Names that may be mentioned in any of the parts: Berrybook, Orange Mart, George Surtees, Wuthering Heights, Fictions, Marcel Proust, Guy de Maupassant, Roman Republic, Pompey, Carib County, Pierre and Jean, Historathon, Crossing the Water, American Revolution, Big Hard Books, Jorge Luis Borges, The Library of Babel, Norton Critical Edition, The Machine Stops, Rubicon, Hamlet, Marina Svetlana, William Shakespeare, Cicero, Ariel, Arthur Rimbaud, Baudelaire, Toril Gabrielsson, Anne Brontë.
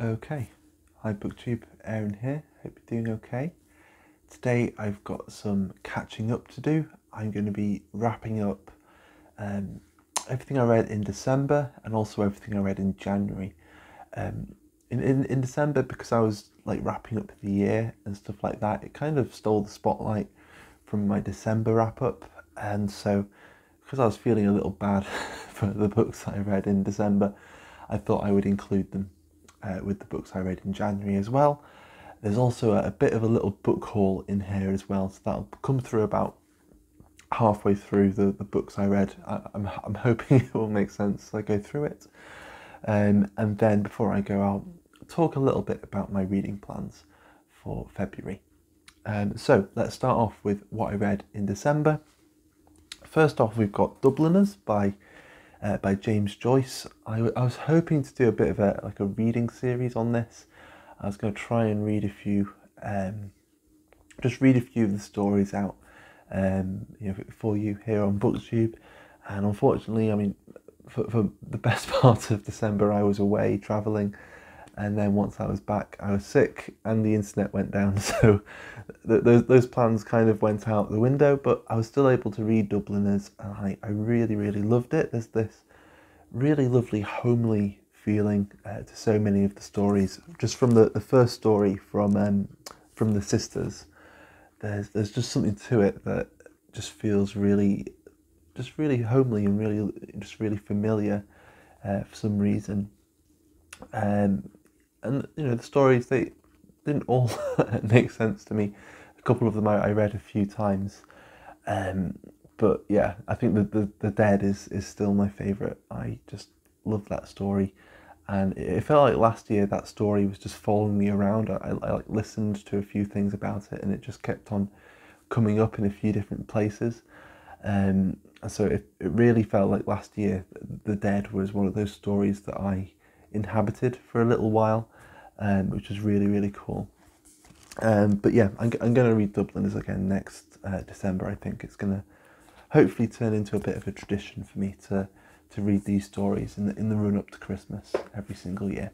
Okay, hi BookTube, Aaron here, hope you're doing okay. Today I've got some catching up to do. I'm going to be wrapping up everything I read in December and also everything I read in January. In December, because I was like wrapping up the year and stuff like that, it kind of stole the spotlight from my December wrap up, and so because I was feeling a little bad for the books that I read in December, I thought I would include them with the books I read in January as well. There's also a bit of a little book haul in here as well, so that'll come through about halfway through the books I read. I'm hoping it will make sense as I go through it. And then before I go, I'll talk a little bit about my reading plans for February. So let's start off with what I read in December. First off, we've got Dubliners by James Joyce. I was hoping to do a bit of a reading series on this. I was going to try and read a few, just read a few of the stories out, you know, for you here on BookTube. And unfortunately, I mean, for the best part of December, I was away travelling, and then once I was back, I was sick, and the internet went down. So those plans kind of went out the window. But I was still able to read Dubliners, and I really loved it. There's this really lovely homely feeling to so many of the stories. Just from the first story from the sisters, there's just something to it that just feels really homely and really familiar for some reason. And you know, the stories, they didn't all make sense to me. A couple of them I read a few times, but yeah, I think the Dead is still my favourite. I just love that story, and it felt like last year that story was just following me around. I like listened to a few things about it, and it just kept on coming up in a few different places, and so it really felt like last year the Dead was one of those stories that I inhabited for a little while, which was really cool. But yeah, I'm going to read Dubliners again next December. I think it's going to hopefully turn into a bit of a tradition for me to read these stories in the run up to Christmas every single year.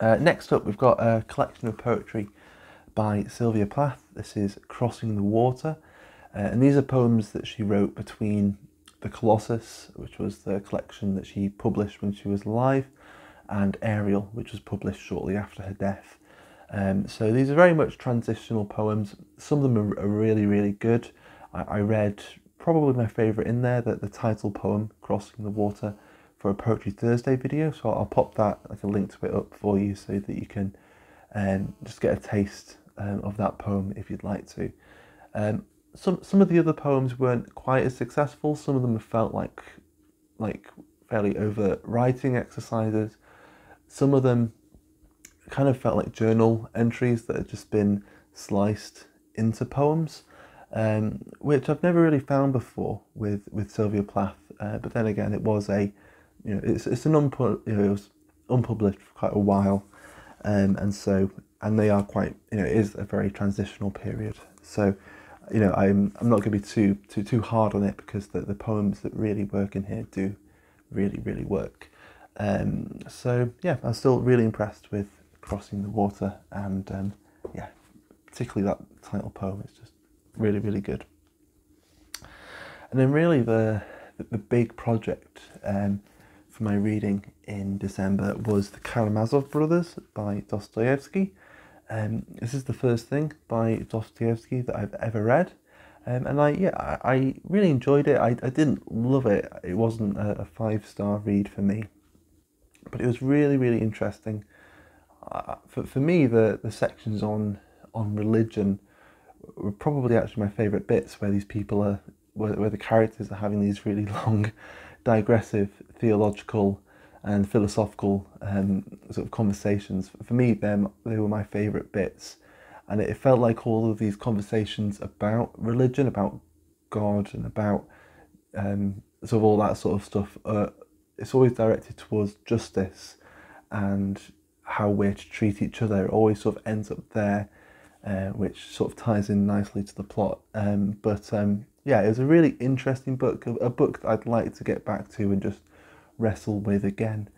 Next up, we've got a collection of poetry by Sylvia Plath. This is Crossing the Water, and these are poems that she wrote between The Colossus, which was the collection that she published when she was alive, and Ariel, which was published shortly after her death. So these are very much transitional poems. Some of them are really good. I read probably my favourite in there, the title poem, Crossing the Water, for a Poetry Thursday video, so I'll pop that, like a link to it up for you, so that you can just get a taste of that poem if you'd like to. Some of the other poems weren't quite as successful. Some of them felt like fairly overt writing exercises. Some of them kind of felt like journal entries that had just been sliced into poems, which I've never really found before with Sylvia Plath. But then again, it was it was unpublished for quite a while, and they are quite, it is a very transitional period. So, you know, I'm not going to be too hard on it, because the poems that really work in here do really work. So yeah, I'm still really impressed with Crossing the Water, and yeah, particularly that title poem is just really good. And then really the big project for my reading in December was The Karamazov Brothers by Dostoevsky. This is the first thing by Dostoevsky that I've ever read, and I really enjoyed it. I didn't love it. It wasn't a 5-star read for me, but it was really interesting. For me, the sections on religion were probably actually my favourite bits, where these people are, where the characters are having these really long, digressive, theological and philosophical sort of conversations. For me, they were my favourite bits, and it felt like all of these conversations about religion, about God, and about sort of all that sort of stuff, it's always directed towards justice and how we're to treat each other. It always sort of ends up there, which sort of ties in nicely to the plot. But yeah, it was a really interesting book, a book that I'd like to get back to and just wrestle with again.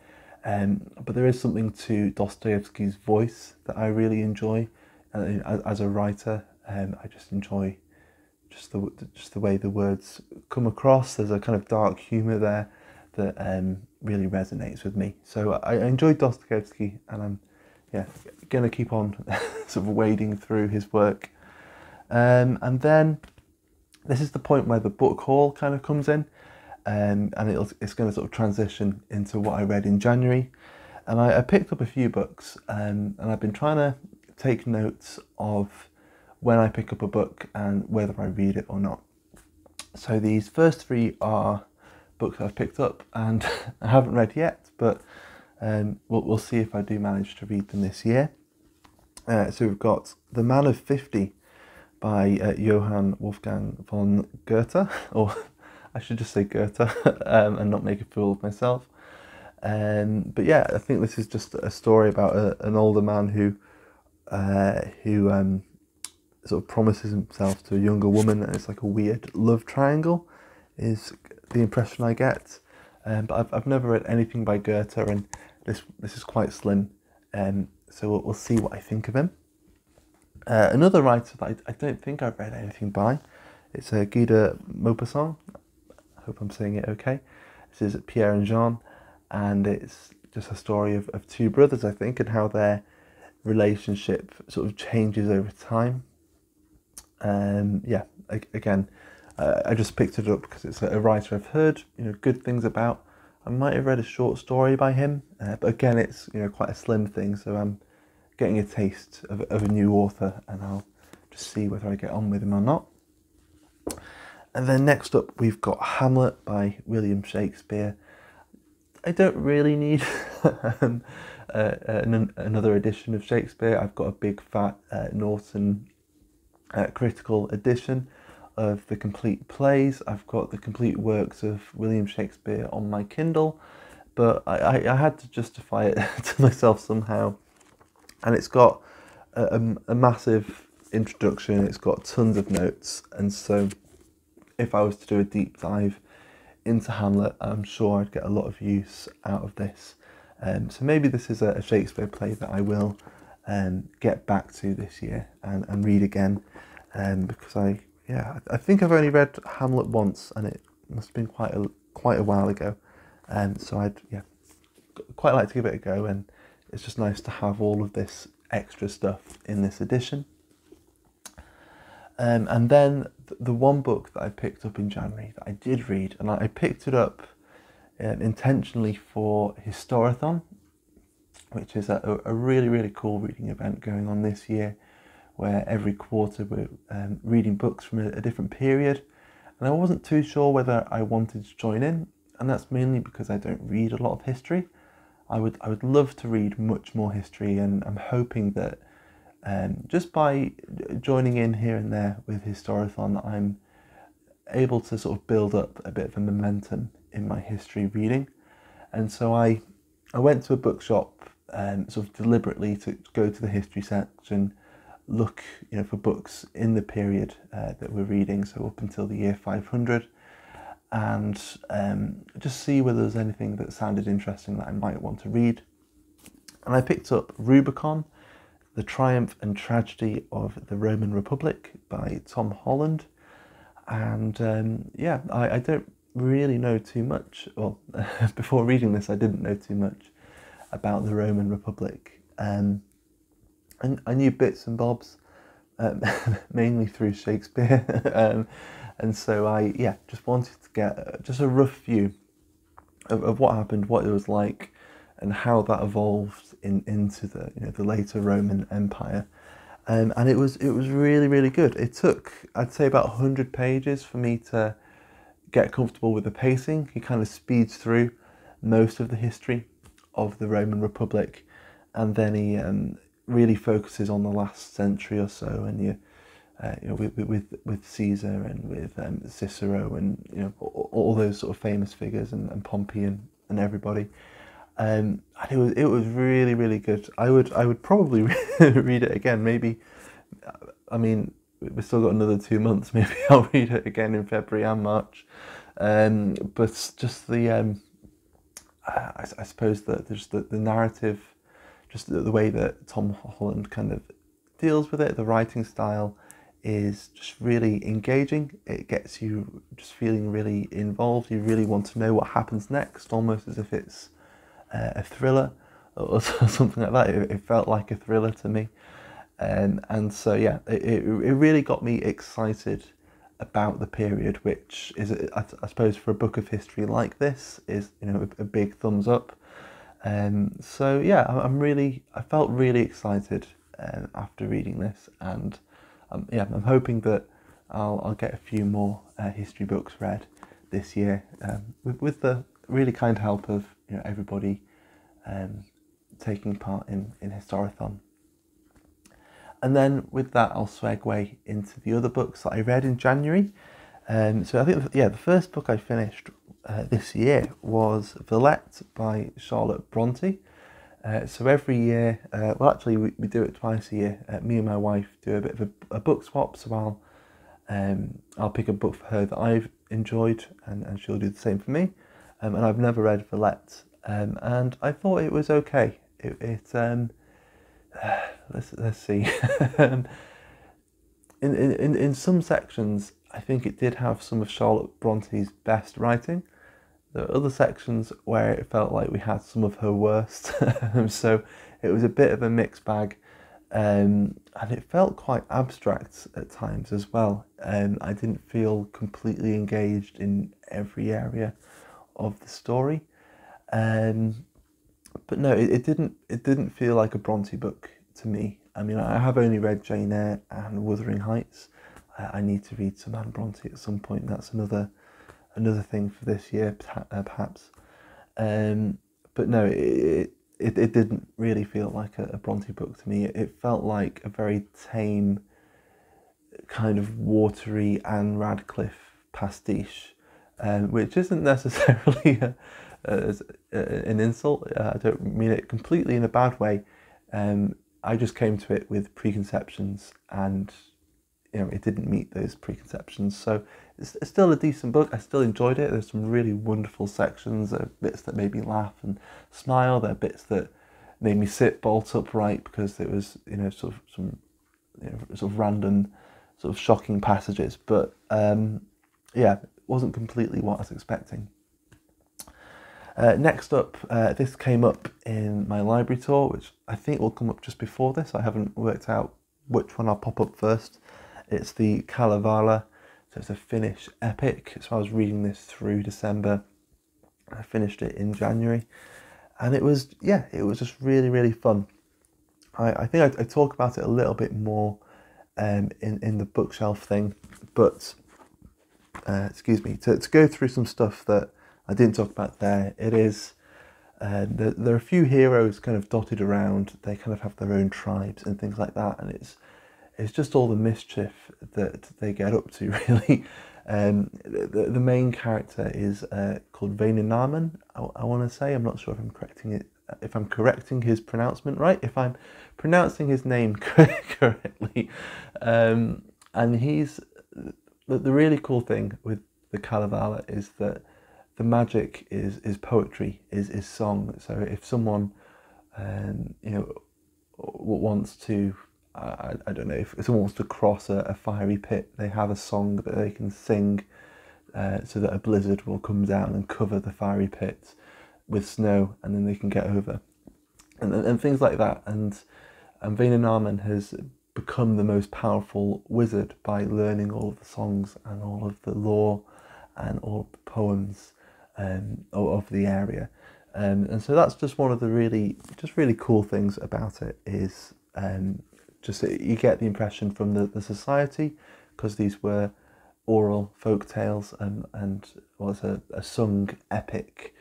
But there is something to Dostoevsky's voice that I really enjoy as a writer. I just enjoy just the way the words come across. There's a kind of dark humour there that really resonates with me. So I enjoy Dostoevsky, and I'm gonna keep on sort of wading through his work. And then this is the point where the book haul kind of comes in, and it's going to sort of transition into what I read in January. And I picked up a few books, and I've been trying to take notes of when I pick up a book and whether I read it or not. So these first three are books I've picked up and I haven't read yet, but we'll see if I do manage to read them this year. So we've got The Man of 50 by Johann Wolfgang von Goethe, or I should just say Goethe, and not make a fool of myself. But yeah, I think this is just a story about an older man who sort of promises himself to a younger woman, and it's like a weird love triangle, is the impression I get. But I've never read anything by Goethe, and this is quite slim, so we'll see what I think of him. Another writer that I don't think I've read anything by, it's Guy de Maupassant. I hope I'm saying it okay. This is Pierre and Jean, and it's just a story of two brothers, I think, and how their relationship sort of changes over time. I just picked it up because it's a writer I've heard good things about. I might have read a short story by him, but again, it's quite a slim thing, so I'm getting a taste of a new author, and I'll just see whether I get on with him or not. And then next up we've got Hamlet by William Shakespeare. I don't really need another edition of Shakespeare. I've got a big fat Norton Critical Edition of the complete plays. I've got the complete works of William Shakespeare on my Kindle, but I had to justify it to myself somehow. And it's got a massive introduction, it's got tons of notes, and so if I was to do a deep dive into Hamlet, I'm sure I'd get a lot of use out of this. So maybe this is a Shakespeare play that I will get back to this year and read again, because I think I've only read Hamlet once, and it must have been quite a while ago, so I'd quite like to give it a go. And it's just nice to have all of this extra stuff in this edition. And then the one book that I picked up in January that I did read, and I picked it up intentionally for Historathon, which is a really, really cool reading event going on this year, where every quarter we're reading books from a different period. And I wasn't too sure whether I wanted to join in, and that's mainly because I don't read a lot of history. I would love to read much more history, and I'm hoping that just by joining in here and there with Historathon, I'm able to sort of build up a bit of a momentum in my history reading. And so I went to a bookshop sort of deliberately to go to the history section, look for books in the period that we're reading, so up until the year 500. And just see whether there's anything that sounded interesting that I might want to read. And I picked up Rubicon, The Triumph and Tragedy of the Roman Republic by Tom Holland. And I don't really know too much. Well, before reading this, I didn't know too much about the Roman Republic. And I knew bits and bobs, mainly through Shakespeare. And so I just wanted to get just a rough view of what happened, what it was like, and how that evolved into the the later Roman Empire. And it was really, really good. It took, I'd say, about 100 pages for me to get comfortable with the pacing. He kind of speeds through most of the history of the Roman Republic, and then he really focuses on the last century or so, and with Caesar and with Cicero and all those sort of famous figures and Pompey and everybody, and it was really, really good. I would probably read it again. Maybe, I mean, we've still got another 2 months. Maybe I'll read it again in February and March, but just the I suppose that there's the narrative, just the way that Tom Holland kind of deals with it, the writing style is just really engaging. It gets you just feeling really involved. You really want to know what happens next, almost as if it's a thriller or something like that. It felt like a thriller to me. And so, yeah, it really got me excited about the period, which is, I suppose, for a book of history like this, is, you know, a big thumbs up. So yeah, I felt really excited after reading this, and yeah, I'm hoping that I'll get a few more history books read this year, with the really kind help of, you know, everybody taking part in Historathon. And then with that, I'll segue into the other books that I read in January. So I think, yeah, the first book I finished this year was Villette by Charlotte Brontë. So every year, well, actually we do it twice a year. Me and my wife do a bit of a book swap. So I'll pick a book for her that I've enjoyed, and she'll do the same for me. And I've never read Villette, and I thought it was okay. Let's see. In some sections, I think it did have some of Charlotte Bronte's best writing. There are other sections where it felt like we had some of her worst. So it was a bit of a mixed bag, and it felt quite abstract at times as well. I didn't feel completely engaged in every area of the story. But no, it didn't feel like a Brontë book to me. I mean, I have only read Jane Eyre and Wuthering Heights. I need to read some Anne Brontë at some point. That's another thing for this year, perhaps. But no, it didn't really feel like a Brontë book to me. It felt like a very tame, kind of watery Anne Radcliffe pastiche, which isn't necessarily an insult. I don't mean it completely in a bad way. I just came to it with preconceptions, and, you know, it didn't meet those preconceptions. So it's still a decent book. I still enjoyed it. There's some really wonderful sections. There are bits that made me laugh and smile. There are bits that made me sit bolt upright because it was, you know, sort of some, you know, sort of random, sort of shocking passages. But yeah, it wasn't completely what I was expecting. Next up, this came up in my library tour, which I think will come up just before this. I haven't worked out which one I'll pop up first. It's the Kalevala, so it's a Finnish epic. So I was reading this through December. I finished it in January, and it was, yeah, it was just really, really fun. I think I talk about it a little bit more in the bookshelf thing, but excuse me, to go through some stuff that I didn't talk about there. It is, there are a few heroes kind of dotted around. They kind of have their own tribes and things like that, and it's just all the mischief that they get up to, really. The main character is called Väinämöinen, I want to say. I'm not sure if I'm correcting it, if I'm correcting his pronouncement right, if I'm pronouncing his name correctly. And he's, the really cool thing with the Kalevala is that the magic is poetry, is song. So if someone, you know, wants to, I don't know, if someone wants to cross a fiery pit, they have a song that they can sing, so that a blizzard will come down and cover the fiery pit with snow, and then they can get over, and things like that. And Väinämöinen has become the most powerful wizard by learning all of the songs and all of the lore and all of the poems of the area, and so that's just one of the really cool things about it, is just you get the impression from the society, because these were oral folk tales and was a sung epic,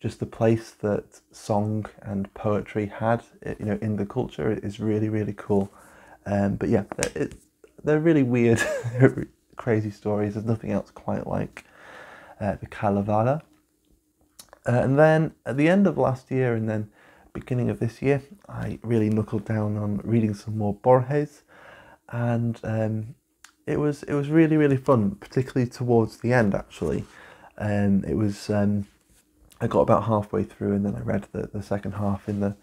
just the place that song and poetry had, you know, in the culture is really cool. But yeah, they're really weird, crazy stories. There's nothing else quite like the Kalevala. And then at the end of last year and then beginning of this year, I really knuckled down on reading some more Borges, and it was really fun, particularly towards the end, actually. It was I got about halfway through, and then I read the second half in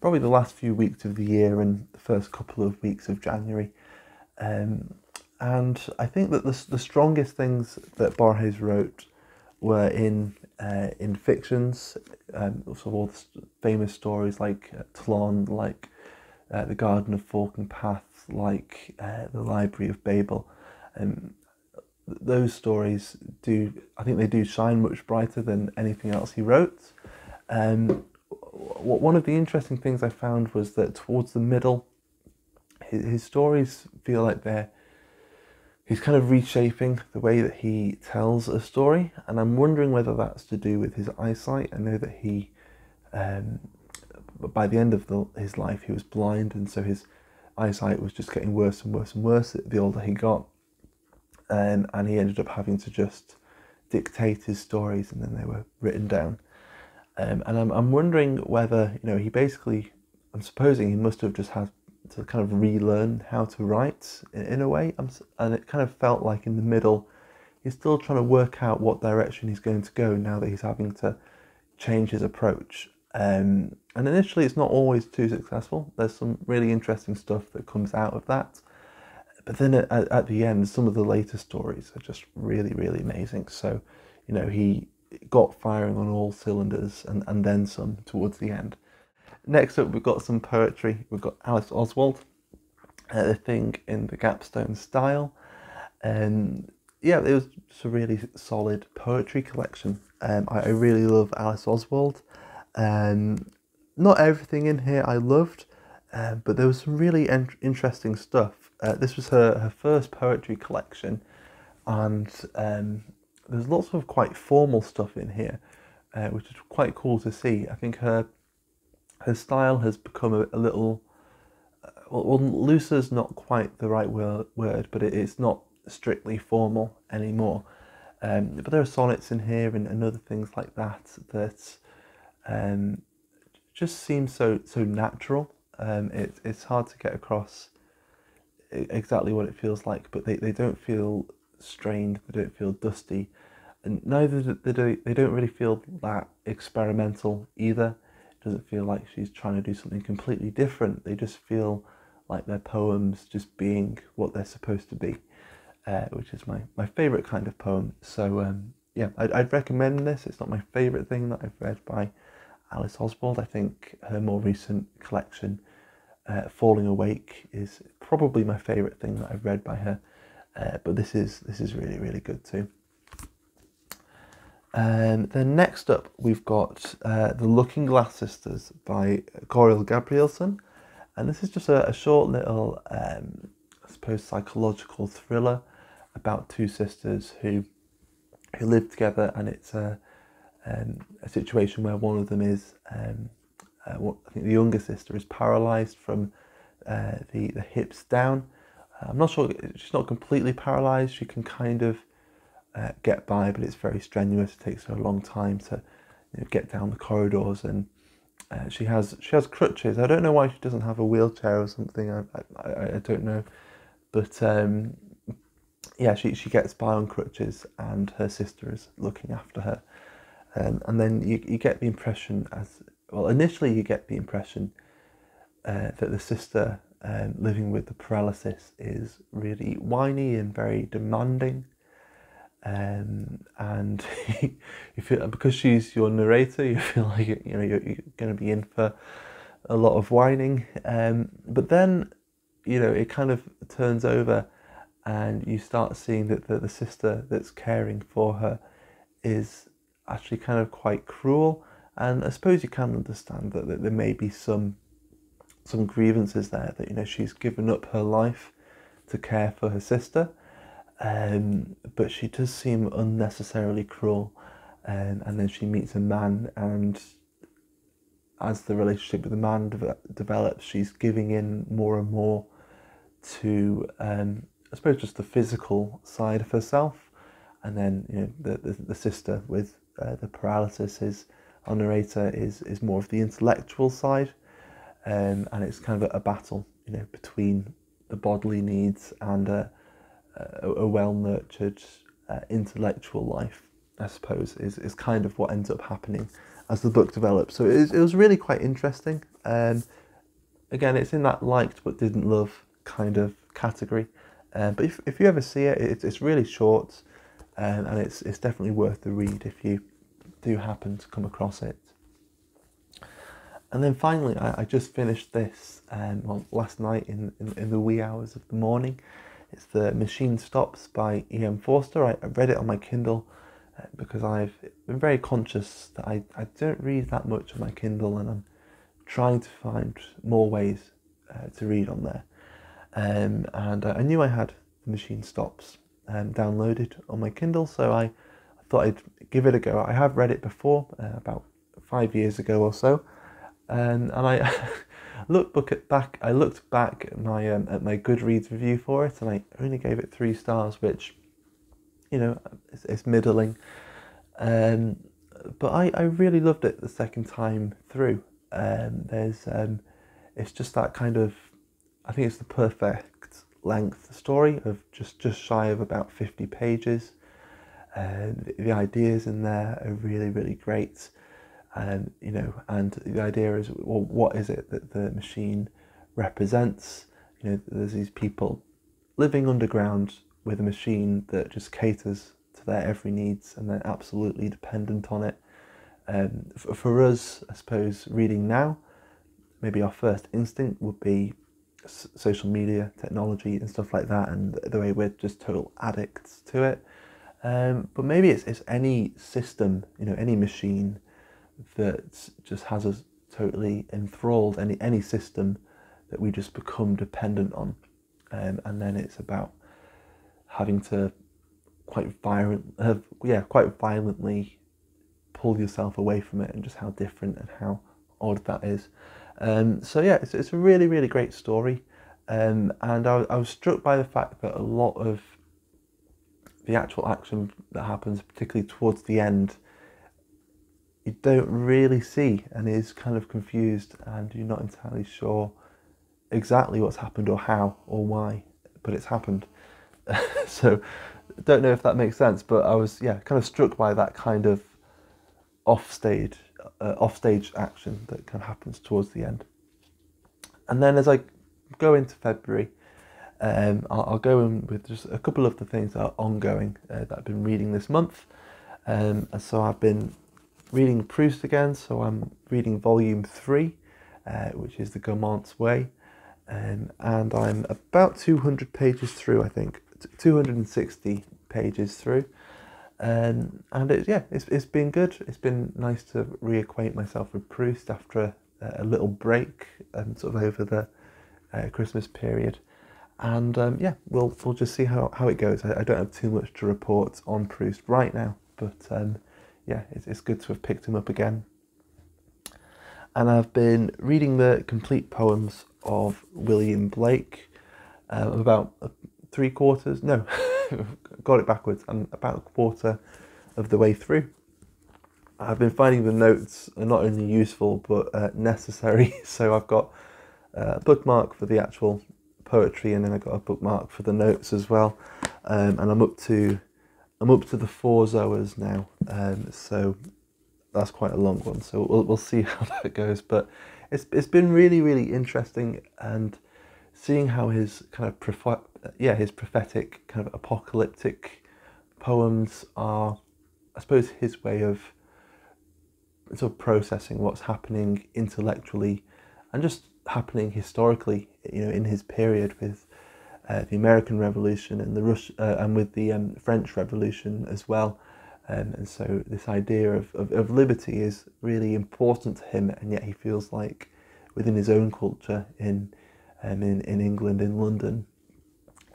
probably the last few weeks of the year and the first couple of weeks of January. And I think that the strongest things that Borges wrote were in fictions, also all the famous stories like Tlön, like The Garden of Forking Paths, like The Library of Babel. Those stories I think they do shine much brighter than anything else he wrote. One of the interesting things I found was that towards the middle, his stories feel like he's kind of reshaping the way that he tells a story, and I'm wondering whether that's to do with his eyesight. I know that he, by the end of his life, he was blind, and so his eyesight was just getting worse and worse and worse the older he got. And he ended up having to just dictate his stories, and then they were written down. And I'm wondering whether, he basically, I'm supposing he must have just had to kind of relearn how to write in a way. And it kind of felt like in the middle, he's still trying to work out what direction he's going to go now that he's having to change his approach. And initially, it's not always too successful. There's some really interesting stuff that comes out of that. But then at the end, some of the later stories are just really, really amazing. So, he got firing on all cylinders and then some towards the end. Next up, we've got some poetry. We've got Alice Oswald, The Thing in the Gapstone Style. And it was just a really solid poetry collection. I really love Alice Oswald. Not everything in here I loved, but there was some really interesting stuff. This was her first poetry collection, and there's lots of quite formal stuff in here, which is quite cool to see. I think her style has become a little, well, looser's not quite the right word, but it's not strictly formal anymore. But there are sonnets in here and other things like that just seem so natural. It's hard to get across exactly what it feels like, but they don't feel strained, they don't feel dusty, and neither they don't really feel that experimental either. It doesn't feel like she's trying to do something completely different. They just feel like their poems just being what they're supposed to be, which is my favourite kind of poem. So I'd recommend this. It's not my favourite thing that I've read by Alice Oswald. I think her more recent collection, Falling Awake, is probably my favourite thing that I've read by her, but this is really, really good too. Then next up, we've got The Looking Glass Sisters by Toril Gabrielsson, and this is just a short little, I suppose, psychological thriller about two sisters who live together, and it's a situation where one of them is, I think the younger sister is paralysed from the hips down. I'm not sure, she's not completely paralysed. She can kind of get by, but it's very strenuous. It takes her a long time to get down the corridors, and she has crutches. I don't know why she doesn't have a wheelchair or something. I don't know, but she gets by on crutches, and her sister is looking after her. And then you get the impression that the sister living with the paralysis is really whiny and very demanding. And because she's your narrator, you feel like you're going to be in for a lot of whining. But then, it kind of turns over, and you start seeing that the sister that's caring for her is actually kind of quite cruel. And I suppose you can understand that there may be some grievances there, that she's given up her life to care for her sister, but she does seem unnecessarily cruel. And then she meets a man, and as the relationship with the man develops, she's giving in more and more to I suppose just the physical side of herself. And then the sister with the paralysis is, our narrator is more of the intellectual side, and it's kind of a battle, between the bodily needs and a well-nurtured intellectual life. I suppose, is kind of what ends up happening as the book develops. So it was really quite interesting. Again, it's in that liked but didn't love kind of category. But if you ever see it, it's really short, and it's definitely worth the read if you do happen to come across it. And then finally, I just finished this last night in the wee hours of the morning. It's The Machine Stops by E.M. Forster. I read it on my Kindle because I've been very conscious that I don't read that much on my Kindle, and I'm trying to find more ways to read on there. And I knew I had The Machine Stops downloaded on my Kindle, so I thought I'd give it a go. I have read it before, about 5 years ago or so, and I looked back at my Goodreads review for it, and I only gave it 3 stars, which, you know, it's middling. But I really loved it the second time through. It's just that kind of, I think it's the perfect length story of just shy of about 50 pages. The ideas in there are really, really great. You know, and the idea is, well, what is it that the machine represents? You know, there's these people living underground with a machine that just caters to their every needs, and they're absolutely dependent on it. For us, I suppose, reading now, maybe our first instinct would be social media, technology and stuff like that, and the way we're just total addicts to it. But maybe it's any system, you know, any machine that just has us totally enthralled, any system that we just become dependent on. And then it's about having to quite violently pull yourself away from it, and just how different and how odd that is. So yeah, it's a really, really great story, and I was struck by the fact that a lot of the actual action that happens, particularly towards the end, you don't really see, and is kind of confused, and you're not entirely sure exactly what's happened or how or why, but it's happened. So don't know if that makes sense, but I was kind of struck by that kind of offstage action that kind of happens towards the end. And then as I go into February, I'll go in with just a couple of the things that are ongoing that I've been reading this month. And so I've been reading Proust again, so I'm reading volume 3, which is The Gourmand's Way, and I'm about 200 pages through, I think, 260 pages through. And it's been good. It's been nice to reacquaint myself with Proust after a little break, sort of over the Christmas period. And we'll just see how it goes. I don't have too much to report on Proust right now, but it's good to have picked him up again. And I've been reading the complete poems of William Blake. I'm about 3/4. No. Got it backwards. I'm about 1/4 of the way through. I've been finding the notes are not only useful but necessary. So I've got a bookmark for the actual poetry, and then I've got a bookmark for the notes as well. And I'm up to the 4 zoas now. So that's quite a long one. So we'll see how that goes. But it's been really, really interesting, and seeing how his kind of his prophetic kind of apocalyptic poems are, I suppose, his way of sort of processing what's happening intellectually and just happening historically, you know, in his period with the American Revolution and the and with the French Revolution as well. And so this idea of liberty is really important to him, and yet he feels like within his own culture in England, in London,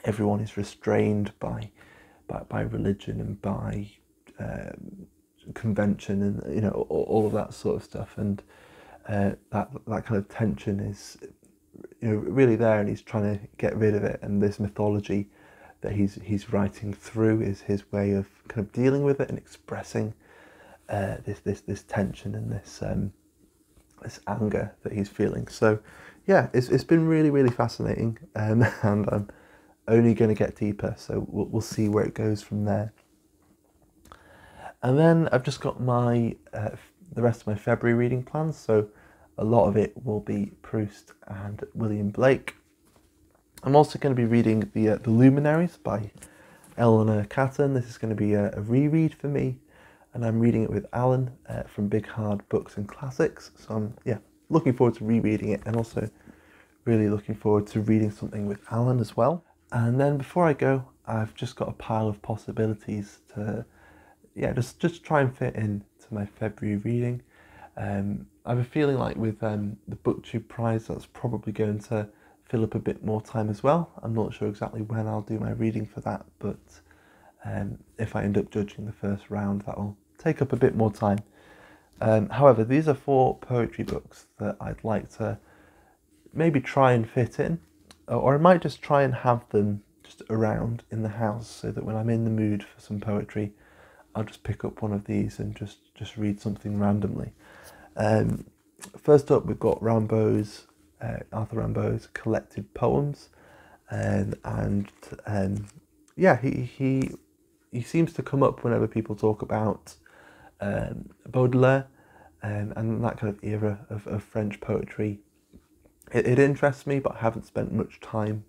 everyone is restrained by religion and by convention, and you know, all of that sort of stuff, and that kind of tension is, you know, really there, and he's trying to get rid of it. And this mythology that he's writing through is his way of kind of dealing with it and expressing this tension and this anger that he's feeling. So yeah, it's been really, really fascinating, and I'm only going to get deeper, so we'll see where it goes from there. And then I've just got my the rest of my February reading plans, so a lot of it will be Proust and William Blake. I'm also going to be reading The Luminaries by Eleanor Catton. This is going to be a reread for me, and I'm reading it with Alan from Big Hard Books and Classics. So I'm looking forward to rereading it, and also really looking forward to reading something with Alan as well. And then before I go, I've just got a pile of possibilities to just try and fit in to my February reading. I have a feeling like with the BookTube prize, that's probably going to fill up a bit more time as well. I'm not sure exactly when I'll do my reading for that, but if I end up judging the first round, that'll take up a bit more time. However, these are 4 poetry books that I'd like to maybe try and fit in, or I might just try and have them just around in the house so that when I'm in the mood for some poetry, I'll just pick up one of these and just read something randomly. First up, we've got Arthur Rimbaud's collected poems, he seems to come up whenever people talk about Baudelaire and that kind of era of French poetry. It interests me, but I haven't spent much time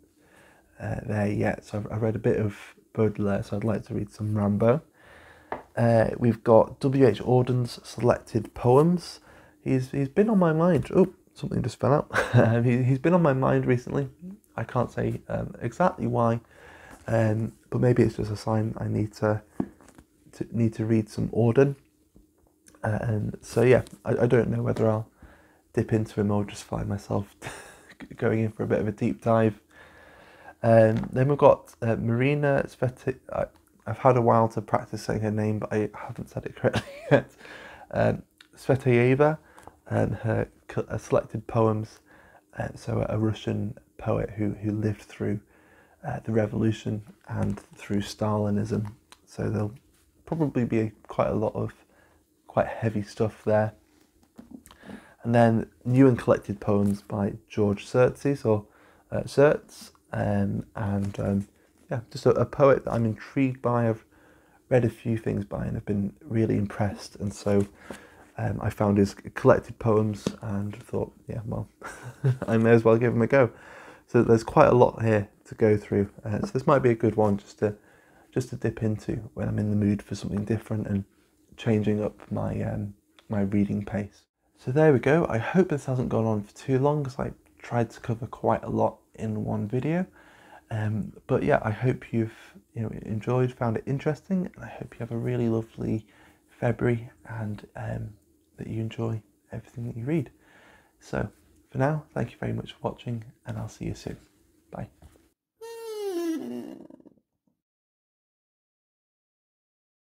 there yet, so I've read a bit of Baudelaire, so I'd like to read some Rimbaud. We've got W.H. Auden's selected poems. He's been on my mind. Oh, something just fell out. He's been on my mind recently. I can't say exactly why, but maybe it's just a sign I need to read some Auden. And so I don't know whether I'll dip into him or just find myself going in for a bit of a deep dive. Then we've got Marina Svetlana. I've had a while to practice saying her name, but I haven't said it correctly yet. Svetlana and her selected poems. So a Russian poet who lived through the revolution and through Stalinism. So there'll probably be quite a lot of quite heavy stuff there. And then new and collected poems by George Surtees, or Surtees, just a poet that I'm intrigued by. I've read a few things by and I've been really impressed, and so I found his collected poems and thought, I may as well give him a go. So there's quite a lot here to go through. So this might be a good one just to dip into when I'm in the mood for something different and changing up my my reading pace. So there we go. I hope this hasn't gone on for too long, because I tried to cover quite a lot in one video. But I hope you've enjoyed, found it interesting, and I hope you have a really lovely February, and that you enjoy everything that you read. So for now, thank you very much for watching, and I'll see you soon. Bye.